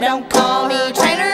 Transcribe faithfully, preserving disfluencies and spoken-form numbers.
Don't call me trainer.